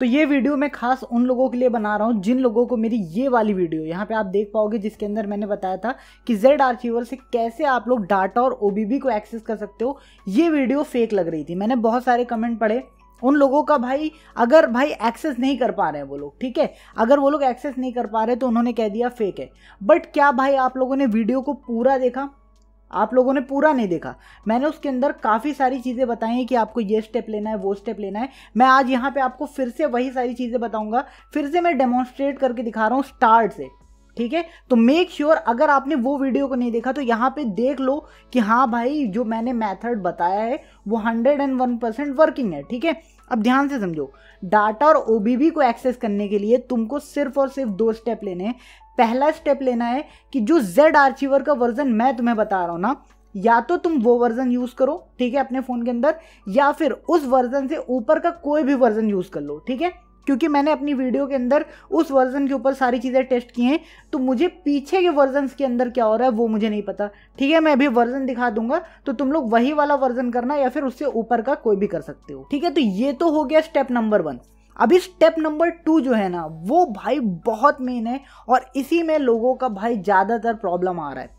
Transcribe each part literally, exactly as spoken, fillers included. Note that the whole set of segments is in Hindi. तो ये वीडियो मैं खास उन लोगों के लिए बना रहा हूँ जिन लोगों को मेरी ये वाली वीडियो यहाँ पे आप देख पाओगे, जिसके अंदर मैंने बताया था कि जेड आर्काइवर से कैसे आप लोग डाटा और ओबीबी को एक्सेस कर सकते हो। ये वीडियो फेक लग रही थी, मैंने बहुत सारे कमेंट पढ़े उन लोगों का। भाई अगर भाई एक्सेस नहीं कर पा रहे हैं वो लोग, ठीक है, अगर वो लोग एक्सेस नहीं कर पा रहे तो उन्होंने कह दिया फेक है। बट क्या भाई आप लोगों ने वीडियो को पूरा देखा? आप लोगों ने पूरा नहीं देखा। मैंने उसके अंदर काफ़ी सारी चीज़ें बताई हैं कि आपको ये स्टेप लेना है, वो स्टेप लेना है। मैं आज यहाँ पे आपको फिर से वही सारी चीज़ें बताऊंगा, फिर से मैं डेमोन्स्ट्रेट करके दिखा रहा हूँ स्टार्ट से, ठीक है। तो मेक श्योर अगर आपने वो वीडियो को नहीं देखा तो यहाँ पे देख लो कि हाँ भाई जो मैंने मेथड बताया है वो hundred and one percent working है, ठीक है। अब ध्यान से समझो, डाटा और ओबीबी को एक्सेस करने के लिए तुमको सिर्फ और सिर्फ दो स्टेप लेने हैं। पहला स्टेप लेना है कि जो जेड आर्काइवर का वर्जन मैं तुम्हें बता रहा हूँ ना, या तो तुम वो वर्जन यूज़ करो, ठीक है, अपने फ़ोन के अंदर, या फिर उस वर्जन से ऊपर का कोई भी वर्जन यूज़ कर लो, ठीक है। क्योंकि मैंने अपनी वीडियो के अंदर उस वर्जन के ऊपर सारी चीज़ें टेस्ट की हैं, तो मुझे पीछे के वर्जन्स के अंदर क्या हो रहा है वो मुझे नहीं पता, ठीक है। मैं अभी वर्जन दिखा दूंगा, तो तुम लोग वही वाला वर्जन करना या फिर उससे ऊपर का कोई भी कर सकते हो, ठीक है। तो ये तो हो गया स्टेप नंबर वन। अभी स्टेप नंबर टू जो है ना वो भाई बहुत मेन है और इसी में लोगों का भाई ज़्यादातर प्रॉब्लम आ रहा है।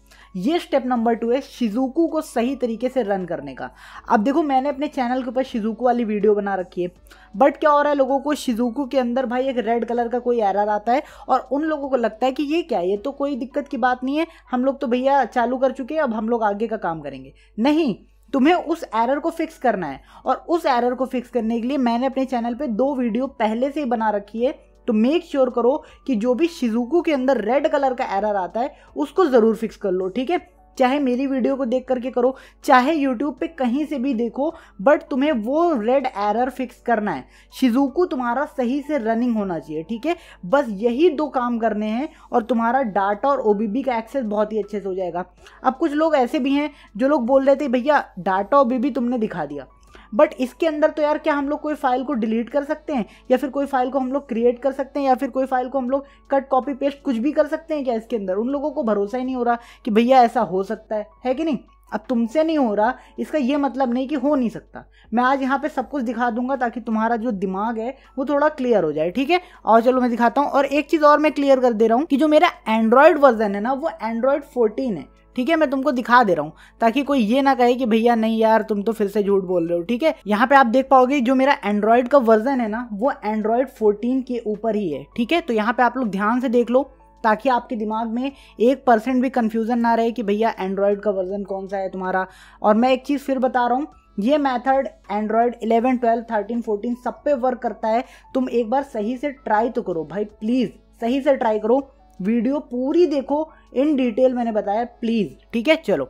ये स्टेप नंबर टू है शिजुकू को सही तरीके से रन करने का। अब देखो मैंने अपने चैनल के ऊपर शिजुकू वाली वीडियो बना रखी है, बट क्या हो रहा है लोगों को, शिजुकू के अंदर भाई एक रेड कलर का कोई एरर आता है और उन लोगों को लगता है कि ये क्या है, ये तो कोई दिक्कत की बात नहीं है, हम लोग तो भैया चालू कर चुके हैं, अब हम लोग आगे का काम करेंगे। नहीं, तुम्हें उस एरर को फिक्स करना है और उस एरर को फिक्स करने के लिए मैंने अपने चैनल पर दो वीडियो पहले से ही बना रखी है। तो मेक श्योर करो कि जो भी शिजुकू के अंदर रेड कलर का एरर आता है उसको ज़रूर फिक्स कर लो, ठीक है। चाहे मेरी वीडियो को देख करके करो, चाहे यूट्यूब पे कहीं से भी देखो, बट तुम्हें वो रेड एरर फिक्स करना है। शिजुकू तुम्हारा सही से रनिंग होना चाहिए, ठीक है। बस यही दो काम करने हैं और तुम्हारा डाटा और ओबीबी का एक्सेस बहुत ही अच्छे से हो जाएगा। अब कुछ लोग ऐसे भी हैं जो लोग बोल रहे थे भैया डाटा ओबीबी तुमने दिखा दिया, बट इसके अंदर तो यार क्या हम लोग कोई फाइल को डिलीट कर सकते हैं, या फिर कोई फाइल को हम लोग क्रिएट कर सकते हैं, या फिर कोई फाइल को हम लोग कट कॉपी पेस्ट कुछ भी कर सकते हैं क्या इसके अंदर? उन लोगों को भरोसा ही नहीं हो रहा कि भैया ऐसा हो सकता है, है कि नहीं। अब तुमसे नहीं हो रहा इसका ये मतलब नहीं कि हो नहीं सकता। मैं आज यहाँ पे सब कुछ दिखा दूंगा ताकि तुम्हारा जो दिमाग है वो थोड़ा क्लियर हो जाए, ठीक है। और चलो मैं दिखाता हूँ। और एक चीज़ और मैं क्लियर कर दे रहा हूँ कि जो मेरा एंड्रॉयड वर्जन है ना वो एंड्रॉयड फोर्टीन है, ठीक है। मैं तुमको दिखा दे रहा हूँ ताकि कोई ये ना कहे कि भैया नहीं यार तुम तो फिर से झूठ बोल रहे हो, ठीक है। यहाँ पे आप देख पाओगे जो मेरा एंड्रॉयड का वर्जन है ना वो एंड्रॉयड फोर्टीन के ऊपर ही है, ठीक है। तो यहाँ पे आप लोग ध्यान से देख लो ताकि आपके दिमाग में एक परसेंट भी कन्फ्यूज़न ना रहे कि भैया एंड्रॉयड का वर्जन कौन सा है तुम्हारा। और मैं एक चीज़ फिर बता रहा हूँ, ये method Android eleven, twelve, thirteen, fourteen सब पे वर्क करता है। तुम एक बार सही से ट्राई तो करो भाई, प्लीज़ सही से ट्राई करो, वीडियो पूरी देखो, इन डिटेल मैंने बताया प्लीज़, ठीक है। चलो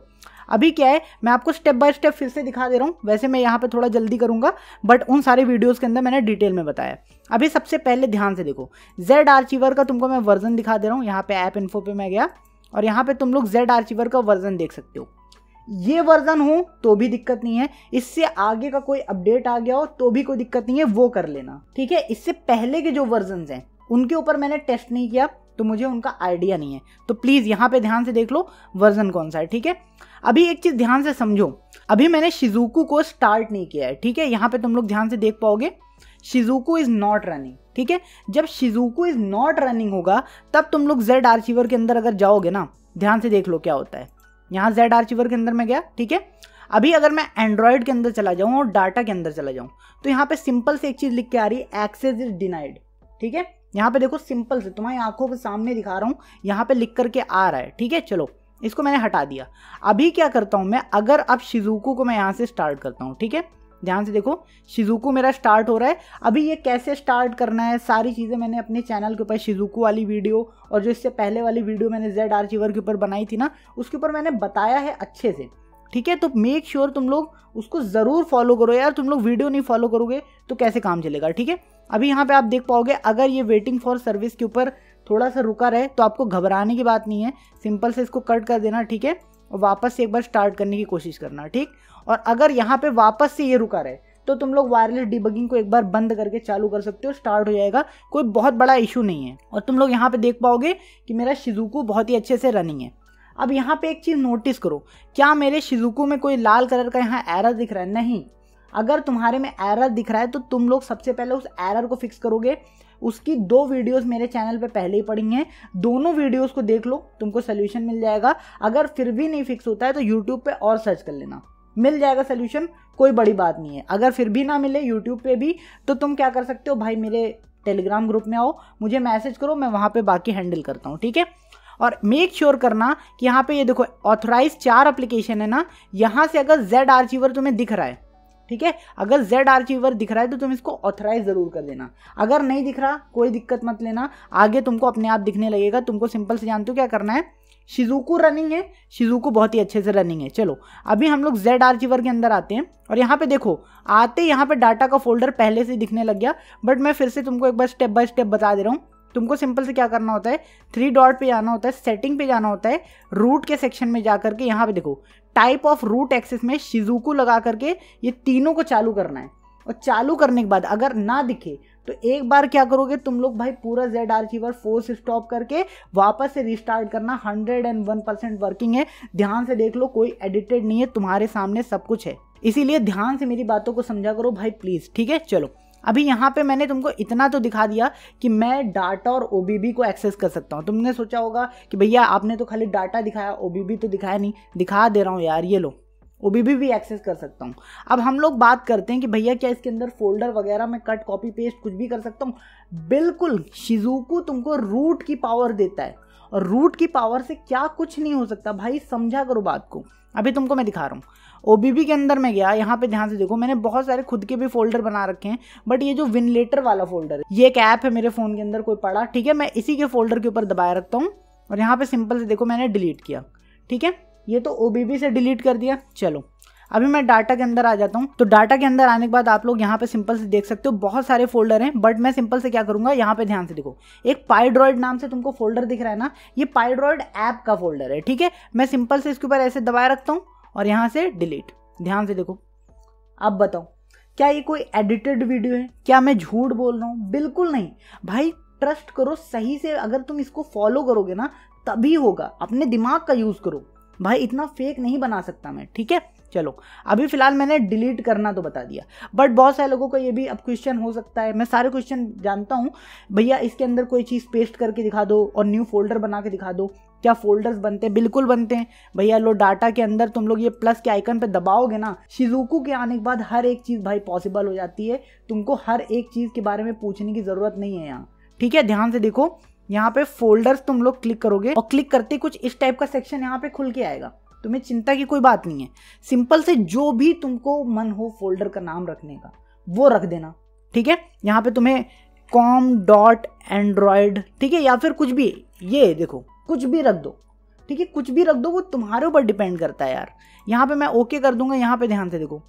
अभी क्या है मैं आपको स्टेप बाय स्टेप फिर से दिखा दे रहा हूँ। वैसे मैं यहाँ पे थोड़ा जल्दी करूँगा बट उन सारे वीडियोस के अंदर मैंने डिटेल में बताया। अभी सबसे पहले ध्यान से देखो, जेड आर्काइवर का तुमको मैं वर्जन दिखा दे रहा हूँ। यहाँ पे ऐप इन्फो पे मैं गया और यहाँ पे तुम लोग जेड आर्काइवर का वर्जन देख सकते हो। ये वर्जन हो तो भी दिक्कत नहीं है, इससे आगे का कोई अपडेट आ गया हो तो भी कोई दिक्कत नहीं है, वो कर लेना, ठीक है। इससे पहले के जो वर्जन हैं उनके ऊपर मैंने टेस्ट नहीं किया तो मुझे उनका आइडिया नहीं है, तो प्लीज़ यहाँ पे ध्यान से देख लो वर्जन कौन सा है, ठीक है। अभी एक चीज़ ध्यान से समझो, अभी मैंने शिजुकू को स्टार्ट नहीं किया है, ठीक है। यहाँ पे तुम लोग ध्यान से देख पाओगे शिजुकू इज़ नॉट रनिंग, ठीक है। जब शिजुकू इज़ नॉट रनिंग होगा तब तुम लोग जेड आर्काइवर के अंदर अगर जाओगे ना, ध्यान से देख लो क्या होता है। यहाँ जेड आर्काइवर के अंदर मैं गया, ठीक है। अभी अगर मैं एंड्रॉयड के अंदर चला जाऊँ और डाटा के अंदर चला जाऊँ तो यहाँ पर सिंपल से एक चीज़ लिख के आ रही है, एक्सेस इज डिनाइड, ठीक है। यहाँ पे देखो सिंपल से तुम्हारी आंखों के सामने दिखा रहा हूँ, यहाँ पे लिख करके आ रहा है, ठीक है। चलो इसको मैंने हटा दिया। अभी क्या करता हूँ मैं, अगर अब शिजुकू को मैं यहाँ से स्टार्ट करता हूँ, ठीक है। ध्यान से देखो शिजुकू मेरा स्टार्ट हो रहा है। अभी ये कैसे स्टार्ट करना है सारी चीज़ें मैंने अपने चैनल के ऊपर शिजुकू वाली वीडियो और जो इससे पहले वाली वीडियो मैंने जेड आर्काइवर के ऊपर बनाई थी ना उसके ऊपर मैंने बताया है अच्छे से, ठीक है। तो मेक श्योर तुम लोग उसको ज़रूर फॉलो करो यार, तुम लोग वीडियो नहीं फॉलो करोगे तो कैसे काम चलेगा, ठीक है। अभी यहाँ पे आप देख पाओगे अगर ये वेटिंग फॉर सर्विस के ऊपर थोड़ा सा रुका रहे तो आपको घबराने की बात नहीं है, सिंपल से इसको कट कर देना, ठीक है, और वापस से एक बार स्टार्ट करने की कोशिश करना, ठीक। और अगर यहाँ पे वापस से ये रुका रहे तो तुम लोग वायरलेस डिबगिंग को एक बार बंद करके चालू कर सकते हो, स्टार्ट हो जाएगा, कोई बहुत बड़ा इशू नहीं है। और तुम लोग यहाँ पर देख पाओगे कि मेरा शिजुकू बहुत ही अच्छे से रनिंग है। अब यहाँ पे एक चीज़ नोटिस करो, क्या मेरे शिजुकू में कोई लाल कलर का यहाँ एरर दिख रहा है? नहीं। अगर तुम्हारे में एरर दिख रहा है तो तुम लोग सबसे पहले उस एरर को फिक्स करोगे। उसकी दो वीडियोस मेरे चैनल पे पहले ही पड़ी हैं, दोनों वीडियोस को देख लो, तुमको सल्यूशन मिल जाएगा। अगर फिर भी नहीं फिक्स होता है तो यूट्यूब पे और सर्च कर लेना, मिल जाएगा सल्यूशन, कोई बड़ी बात नहीं है। अगर फिर भी ना मिले यूट्यूब पे भी तो तुम क्या कर सकते हो भाई, मेरे टेलीग्राम ग्रुप में आओ, मुझे मैसेज करो, मैं वहाँ पर बाकी हैंडल करता हूँ, ठीक है। और मेक श्योर sure करना कि यहाँ पे ये देखो ऑथराइज चार एप्लीकेशन है ना, यहाँ से अगर जेड आर्काइवर तुम्हें दिख रहा है, ठीक है, अगर जेड आर्काइवर दिख रहा है तो तुम इसको ऑथराइज ज़रूर कर देना। अगर नहीं दिख रहा कोई दिक्कत मत लेना, आगे तुमको अपने आप दिखने लगेगा। तुमको सिंपल से जानते हो क्या करना है, शिजुकू रनिंग है, शिजुकू बहुत ही अच्छे से रनिंग है। चलो अभी हम लोग जेड आर्काइवर के अंदर आते हैं और यहाँ पे देखो आते यहाँ पर डाटा का फोल्डर पहले से दिखने लग गया, बट मैं फिर से तुमको एक बार स्टेप बाय स्टेप बता दे रहा हूँ। तुमको सिंपल से क्या करना होता है, थ्री डॉट पे जाना होता है, सेटिंग पे जाना होता है, रूट के सेक्शन में जा करके यहाँ पे देखो टाइप ऑफ रूट एक्सेस में शिजुकू लगा करके ये तीनों को चालू करना है। और चालू करने के बाद अगर ना दिखे तो एक बार क्या करोगे तुम लोग भाई, पूरा जेड आर्काइवर फोर्स स्टॉप करके वापस से रिस्टार्ट करना। Hundred and one percent working है, ध्यान से देख लो, कोई एडिटेड नहीं है, तुम्हारे सामने सब कुछ है, इसीलिए ध्यान से मेरी बातों को समझा करो भाई प्लीज़, ठीक है। चलो अभी यहाँ पे मैंने तुमको इतना तो दिखा दिया कि मैं डाटा और ओबीबी को एक्सेस कर सकता हूँ। तुमने सोचा होगा कि भैया आपने तो खाली डाटा दिखाया, ओबीबी तो दिखाया नहीं, दिखा दे रहा हूँ यार, ये लो ओबीबी भी एक्सेस कर सकता हूँ। अब हम लोग बात करते हैं कि भैया क्या इसके अंदर फोल्डर वगैरह मैं कट कॉपी पेस्ट कुछ भी कर सकता हूँ। बिल्कुल, शिजुकू तुमको रूट की पावर देता है और रूट की पावर से क्या कुछ नहीं हो सकता भाई, समझा करो बात को। अभी तुमको मैं दिखा रहा हूँ, ओबीबी के अंदर मैं गया, यहाँ पे ध्यान से देखो मैंने बहुत सारे खुद के भी फोल्डर बना रखे हैं, बट ये जो विनलेटर वाला फोल्डर है, ये एक ऐप है मेरे फ़ोन के अंदर कोई पड़ा, ठीक है, मैं इसी के फोल्डर के ऊपर दबाया रखता हूँ और यहाँ पे सिंपल से देखो मैंने डिलीट किया, ठीक है, ये तो ओबीबी से डिलीट कर दिया। चलो अभी मैं डाटा के अंदर आ जाता हूँ, तो डाटा के अंदर आने के बाद आप लोग यहाँ पे सिंपल से देख सकते हो बहुत सारे फोल्डर हैं, बट मैं सिंपल से क्या करूँगा, यहाँ पे ध्यान से देखो एक पाइड्रॉइड नाम से तुमको फोल्डर दिख रहा है ना, ये पाइड्रॉइड ऐप का फोल्डर है, ठीक है। मैं सिंपल से इसके ऊपर ऐसे दबाए रखता हूँ और यहाँ से डिलीट, ध्यान से देखो। अब बताओ क्या ये कोई एडिटेड वीडियो है, क्या मैं झूठ बोल रहा हूँ? बिल्कुल नहीं भाई, ट्रस्ट करो सही से, अगर तुम इसको फॉलो करोगे ना तभी होगा, अपने दिमाग का यूज़ करो भाई, इतना फेक नहीं बना सकता मैं, ठीक है। चलो अभी फ़िलहाल मैंने डिलीट करना तो बता दिया, बट बहुत सारे लोगों को ये भी अब क्वेश्चन हो सकता है, मैं सारे क्वेश्चन जानता हूँ भैया, इसके अंदर कोई चीज़ पेस्ट करके दिखा दो और न्यू फोल्डर बना के दिखा दो, क्या फोल्डर्स बनते हैं? बिल्कुल बनते हैं भैया। लो डाटा के अंदर तुम लोग ये प्लस के आइकन पे दबाओगे ना, शिजुकू के आने के बाद हर एक चीज़ भाई पॉसिबल हो जाती है, तुमको हर एक चीज़ के बारे में पूछने की ज़रूरत नहीं है यहाँ, ठीक है। ध्यान से देखो यहाँ पे फोल्डर्स तुम लोग क्लिक करोगे और क्लिक करते कुछ इस टाइप का सेक्शन यहाँ पे खुल के आएगा, तुम्हें चिंता की कोई बात नहीं है। सिंपल से जो भी तुमको मन हो फोल्डर का नाम रखने का वो रख देना, ठीक है। यहाँ पे तुम्हें कॉम डॉट एंड्रॉयड, ठीक है, या फिर कुछ भी, ये देखो कुछ भी रख दो, ठीक है, कुछ भी रख दो, वो तुम्हारे ऊपर डिपेंड करता है यार। यहाँ पे मैं ओके कर दूंगा, यहाँ पे ध्यान से देखो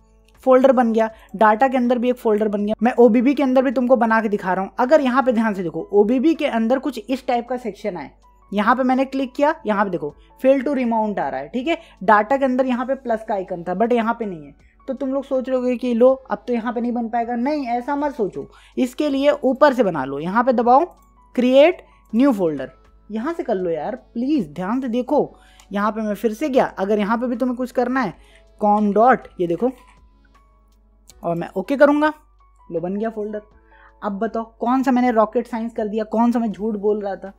फोल्डर बन गया, डाटा के अंदर भी एक फोल्डर बन गया, मैं ओबीबी के अंदर भी तुमको बना के दिखा रहा हूँ। अगर यहाँ पे ध्यान से देखो ओबीबी के अंदर कुछ इस टाइप का सेक्शन आए, यहाँ पे मैंने क्लिक किया, यहाँ पे देखो फेल टू रिमाउंट आ रहा है, ठीक है। डाटा के अंदर यहाँ पे प्लस का आइकन था बट यहाँ पे नहीं है, तो तुम लोग सोच रहोगे कि लो अब तो यहाँ पे नहीं बन पाएगा, नहीं ऐसा मत सोचो, इसके लिए ऊपर से बना लो, यहाँ पे दबाओ क्रिएट न्यू फोल्डर, यहाँ से कर लो यार प्लीज़। ध्यान से देखो यहाँ पे मैं फिर से गया, अगर यहाँ पे भी तुम्हें कुछ करना है कॉम डॉट, ये देखो, और मैं ओके करूँगा, लो बन गया फोल्डर। अब बताओ कौन सा मैंने रॉकेट साइंस कर दिया, कौन सा मैं झूठ बोल रहा था?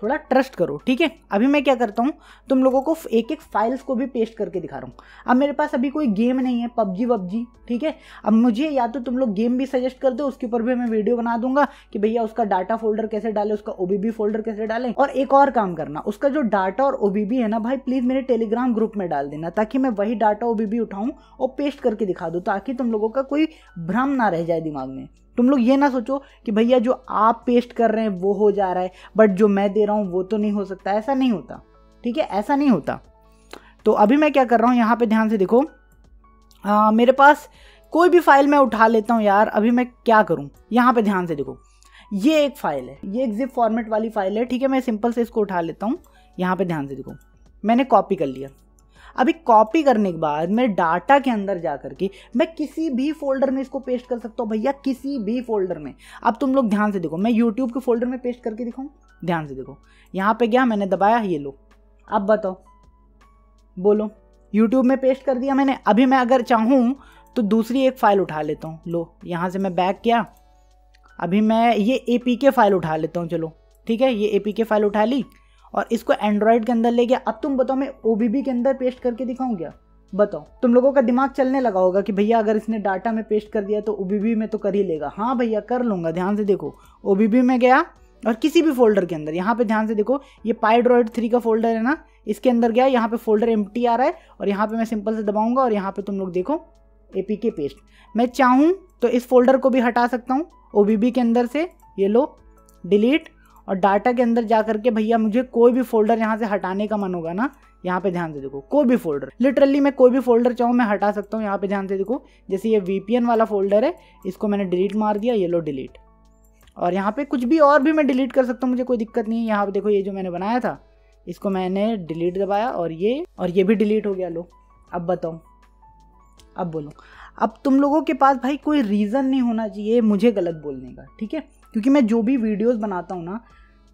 थोड़ा ट्रस्ट करो, ठीक है। अभी मैं क्या करता हूँ तुम लोगों को एक एक फाइल्स को भी पेस्ट करके दिखा रहा हूँ। अब मेरे पास अभी कोई गेम नहीं है, पबजी वबजी, ठीक है। अब मुझे या तो तुम लोग गेम भी सजेस्ट कर दो, उसके ऊपर भी मैं वीडियो बना दूंगा कि भैया उसका डाटा फोल्डर कैसे डालें, उसका ओबीबी फोल्डर कैसे डालें। और एक और काम करना, उसका जो डाटा और ओबीबी है ना भाई, प्लीज़ मेरे टेलीग्राम ग्रुप में डाल देना, ताकि मैं वही डाटा ओबीबी उठाऊँ और पेस्ट करके दिखा दूँ, ताकि तुम लोगों का कोई भ्रम ना रह जाए दिमाग में। तुम लोग ये ना सोचो कि भैया जो आप पेस्ट कर रहे हैं वो हो जा रहा है, बट जो मैं दे रहा हूँ वो तो नहीं हो सकता, ऐसा नहीं होता, ठीक है, ऐसा नहीं होता। तो अभी मैं क्या कर रहा हूँ, यहाँ पे ध्यान से देखो आ, मेरे पास कोई भी फाइल मैं उठा लेता हूँ यार। अभी मैं क्या करूँ, यहाँ पे ध्यान से देखो ये एक फ़ाइल है, ये एक जिप फॉर्मेट वाली फ़ाइल है, ठीक है। मैं सिंपल से इसको उठा लेता हूँ, यहाँ पर ध्यान से देखो मैंने कॉपी कर लिया। अभी कॉपी करने के बाद मैं डाटा के अंदर जा करके मैं किसी भी फोल्डर में इसको पेस्ट कर सकता हूँ भैया, किसी भी फोल्डर में। अब तुम लोग ध्यान से देखो, मैं यूट्यूब के फोल्डर में पेस्ट करके दिखाऊँ, ध्यान से देखो यहाँ पे गया मैंने दबाया, ये लो अब बताओ बोलो यूट्यूब में पेस्ट कर दिया मैंने। अभी मैं अगर चाहूँ तो दूसरी एक फ़ाइल उठा लेता हूँ। लो यहाँ से मैं बैक किया, अभी मैं ये ए पी के फ़ाइल उठा लेता हूँ। चलो ठीक है, ये ए पी के फ़ाइल उठा ली और इसको एंड्रॉयड के अंदर ले गया। अब तुम बताओ मैं ओ बी बी के अंदर पेस्ट करके दिखाऊँ क्या? बताओ, तुम लोगों का दिमाग चलने लगा होगा कि भैया अगर इसने डाटा में पेस्ट कर दिया तो ओ बी बी में तो कर ही लेगा। हाँ भैया कर लूँगा, ध्यान से देखो। ओ बी बी में गया और किसी भी फोल्डर के अंदर, यहाँ पे ध्यान से देखो ये पाइड्रॉइड थ्री का फोल्डर है ना, इसके अंदर गया। यहाँ पे फोल्डर एम्प्टी आ रहा है और यहाँ पे मैं सिंपल से दबाऊंगा और यहाँ पे तुम लोग देखो एपीके पेस्ट। मैं चाहूँ तो इस फोल्डर को भी हटा सकता हूँ ओबीबी के अंदर से, ये लो डिलीट, और डाटा के अंदर जा करके भैया मुझे कोई भी फोल्डर यहाँ से हटाने का मन होगा ना, यहाँ पे ध्यान से देखो कोई भी फोल्डर, लिटरली मैं कोई भी फोल्डर चाहूँ मैं हटा सकता हूँ। यहाँ पे ध्यान से देखो, जैसे ये वीपीएन वाला फोल्डर है इसको मैंने डिलीट मार दिया, ये लो डिलीट। और यहाँ पे कुछ भी और भी मैं डिलीट कर सकता हूँ, मुझे कोई दिक्कत नहीं है। यहाँ पे देखो ये जो मैंने बनाया था इसको मैंने डिलीट दबाया और ये और ये भी डिलीट हो गया। लो अब बताओ, अब बोलो, अब तुम लोगों के पास भाई कोई रीज़न नहीं होना चाहिए मुझे गलत बोलने का, ठीक है? क्योंकि मैं जो भी वीडियोज़ बनाता हूँ ना,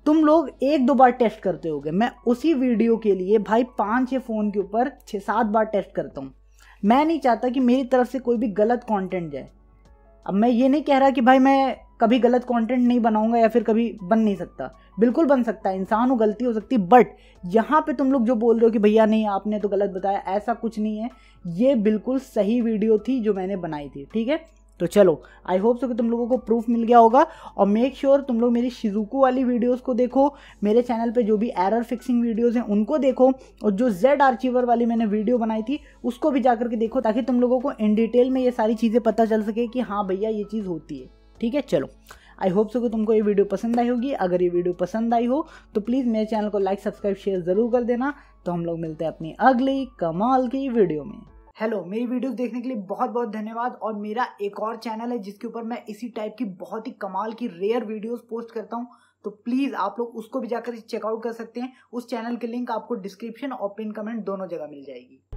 तुम लोग एक दो बार टेस्ट करते होगे। मैं उसी वीडियो के लिए भाई पाँच छः फ़ोन के ऊपर छः सात बार टेस्ट करता हूँ। मैं नहीं चाहता कि मेरी तरफ से कोई भी गलत कॉन्टेंट जाए। अब मैं ये नहीं कह रहा कि भाई मैं कभी गलत कंटेंट नहीं बनाऊंगा या फिर कभी बन नहीं सकता, बिल्कुल बन सकता है, इंसान हो गलती हो सकती है। बट यहाँ पे तुम लोग जो बोल रहे हो कि भैया नहीं आपने तो गलत बताया, ऐसा कुछ नहीं है, ये बिल्कुल सही वीडियो थी जो मैंने बनाई थी, ठीक है? तो चलो आई होप सो कि तुम लोगों को प्रूफ मिल गया होगा। और मेक श्योर sure तुम लोग मेरी शिजुकू वाली वीडियोस को देखो, मेरे चैनल पे जो भी एरर फिक्सिंग वीडियोस हैं उनको देखो, और जो जेड आर्काइवर वाली मैंने वीडियो बनाई थी उसको भी जा करके देखो, ताकि तुम लोगों को इन डिटेल में ये सारी चीज़ें पता चल सके कि हाँ भैया ये चीज़ होती है, ठीक है? चलो आई होप सो कि तुमको ये वीडियो पसंद आई होगी। अगर ये वीडियो पसंद आई हो तो प्लीज़ मेरे चैनल को लाइक सब्सक्राइब शेयर ज़रूर कर देना। तो हम लोग मिलते हैं अपनी अगली कमाल की वीडियो में। हेलो, मेरी वीडियोस देखने के लिए बहुत बहुत धन्यवाद। और मेरा एक और चैनल है जिसके ऊपर मैं इसी टाइप की बहुत ही कमाल की रेयर वीडियोस पोस्ट करता हूं, तो प्लीज़ आप लोग उसको भी जाकर चेकआउट कर सकते हैं। उस चैनल की लिंक आपको डिस्क्रिप्शन और पिन कमेंट दोनों जगह मिल जाएगी।